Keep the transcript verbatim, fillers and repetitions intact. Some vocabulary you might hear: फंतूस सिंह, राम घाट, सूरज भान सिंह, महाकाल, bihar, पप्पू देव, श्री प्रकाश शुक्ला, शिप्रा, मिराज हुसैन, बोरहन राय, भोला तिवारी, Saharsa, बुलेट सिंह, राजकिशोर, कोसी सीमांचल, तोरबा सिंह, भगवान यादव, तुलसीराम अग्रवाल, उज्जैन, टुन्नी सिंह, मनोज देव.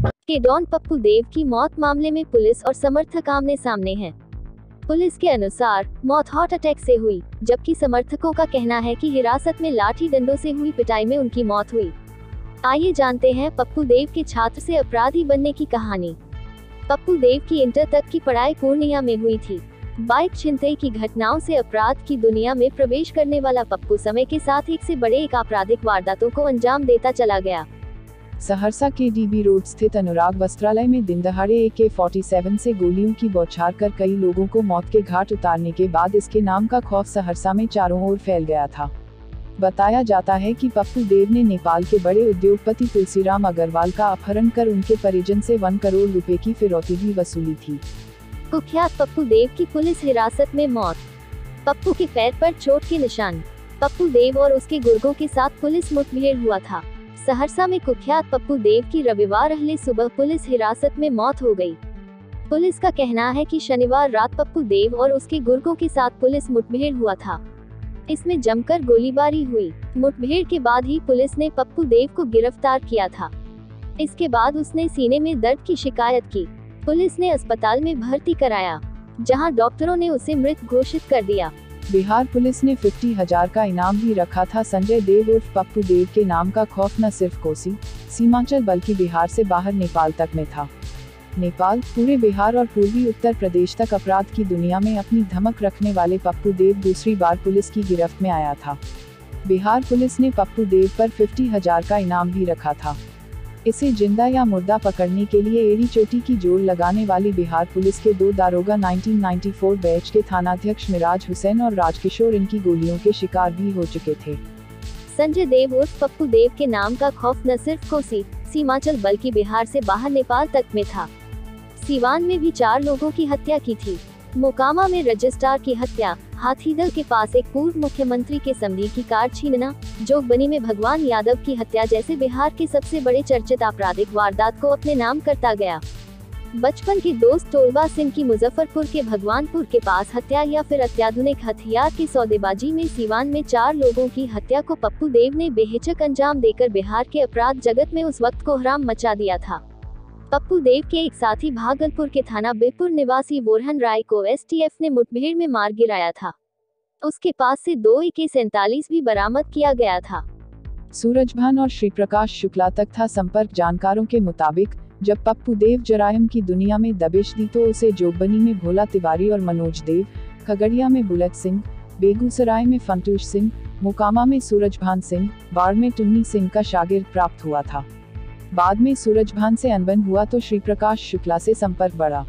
के दौरान पप्पू देव की मौत मामले में पुलिस और समर्थक आमने सामने हैं। पुलिस के अनुसार मौत हार्ट अटैक से हुई, जबकि समर्थकों का कहना है कि हिरासत में लाठी डंडों से हुई पिटाई में उनकी मौत हुई। आइए जानते हैं पप्पू देव के छात्र से अपराधी बनने की कहानी। पप्पू देव की इंटर तक की पढ़ाई पूर्णिया में हुई थी। बाइक छिनते की घटनाओं से अपराध की दुनिया में प्रवेश करने वाला पप्पू समय के साथ एक से बड़े एक आपराधिक वारदातों को अंजाम देता चला गया। सहरसा के डीबी रोड स्थित अनुराग वस्त्रालय में दिन दहाड़े ए के सैंतालीस से गोलियों की बौछार कर कई लोगों को मौत के घाट उतारने के बाद इसके नाम का खौफ सहरसा में चारों ओर फैल गया था। बताया जाता है कि पप्पू देव ने नेपाल के बड़े उद्योगपति तुलसीराम अग्रवाल का अपहरण कर उनके परिजन से वन करोड़ रुपए की फिरौती भी वसूली थी। कुख्यात पप्पू देव की पुलिस हिरासत में मौत। पप्पू के पैर पर चोट के निशान। पप्पू देव और उसके गुर्गों के साथ पुलिस मुठभेड़ हुआ था। सहरसा में कुख्यात पप्पू देव की रविवार अहले सुबह पुलिस हिरासत में मौत हो गई। पुलिस का कहना है कि शनिवार रात पप्पू देव और उसके गुर्गों के साथ पुलिस मुठभेड़ हुआ था। इसमें जमकर गोलीबारी हुई। मुठभेड़ के बाद ही पुलिस ने पप्पू देव को गिरफ्तार किया था। इसके बाद उसने सीने में दर्द की शिकायत की। पुलिस ने अस्पताल में भर्ती कराया, जहाँ डॉक्टरों ने उसे मृत घोषित कर दिया। बिहार पुलिस ने फिफ्टी हजार का इनाम भी रखा था। संजय देव उर्फ पप्पू देव के नाम का खौफ न सिर्फ कोसी सीमांचल बल्कि बिहार से बाहर नेपाल तक में था। नेपाल, पूरे बिहार और पूर्वी उत्तर प्रदेश तक अपराध की दुनिया में अपनी धमक रखने वाले पप्पू देव दूसरी बार पुलिस की गिरफ्त में आया था। बिहार पुलिस ने पप्पू देव पर फिफ्टी हजार का इनाम भी रखा था। इसे जिंदा या मुर्दा पकड़ने के लिए एड़ी चोटी की जोर लगाने वाली बिहार पुलिस के दो दारोगा उन्नीस सौ चौरानवे बैच के थानाध्यक्ष मिराज हुसैन और राजकिशोर इनकी गोलियों के शिकार भी हो चुके थे। संजय देव उर्फ पप्पू देव के नाम का खौफ न सिर्फ कोसी सीमांचल बल्कि बिहार से बाहर नेपाल तक में था। सीवान में भी चार लोगों की हत्या की थी। मोकामा में रजिस्ट्रार की हत्या, हाथीदल के पास एक पूर्व मुख्यमंत्री के समधी की कार छीनना, जोगबनी में भगवान यादव की हत्या जैसे बिहार के सबसे बड़े चर्चित आपराधिक वारदात को अपने नाम करता गया। बचपन के दोस्त तोरबा सिंह की मुजफ्फरपुर के भगवानपुर के पास हत्या या फिर अत्याधुनिक हथियार की सौदेबाजी में सीवान में चार लोगों की हत्या को पप्पू देव ने बेहिचक अंजाम देकर बिहार के अपराध जगत में उस वक्त कोहराम मचा दिया था। पप्पू देव के एक साथी भागलपुर के थाना बेपुर निवासी बोरहन राय को एस टी एफ ने मुठभेड़ में मार गिराया था। उसके पास से दो ए के सैंतालीस भी बरामद किया गया था। सूरज भान और श्री प्रकाश शुक्ला तक था संपर्क। जानकारों के मुताबिक जब पप्पू देव जरायम की दुनिया में दबिश दी तो उसे जोगबनी में भोला तिवारी और मनोज देव, खगड़िया में बुलेट सिंह, बेगूसराय में फंतूस सिंह, मोकामा में सूरज भान सिंह, बाढ़ में टुन्नी सिंह का शागिर्द प्राप्त हुआ था। बाद में सूरज भान से अनबन हुआ तो श्री प्रकाश शुक्ला से संपर्क बढ़ा।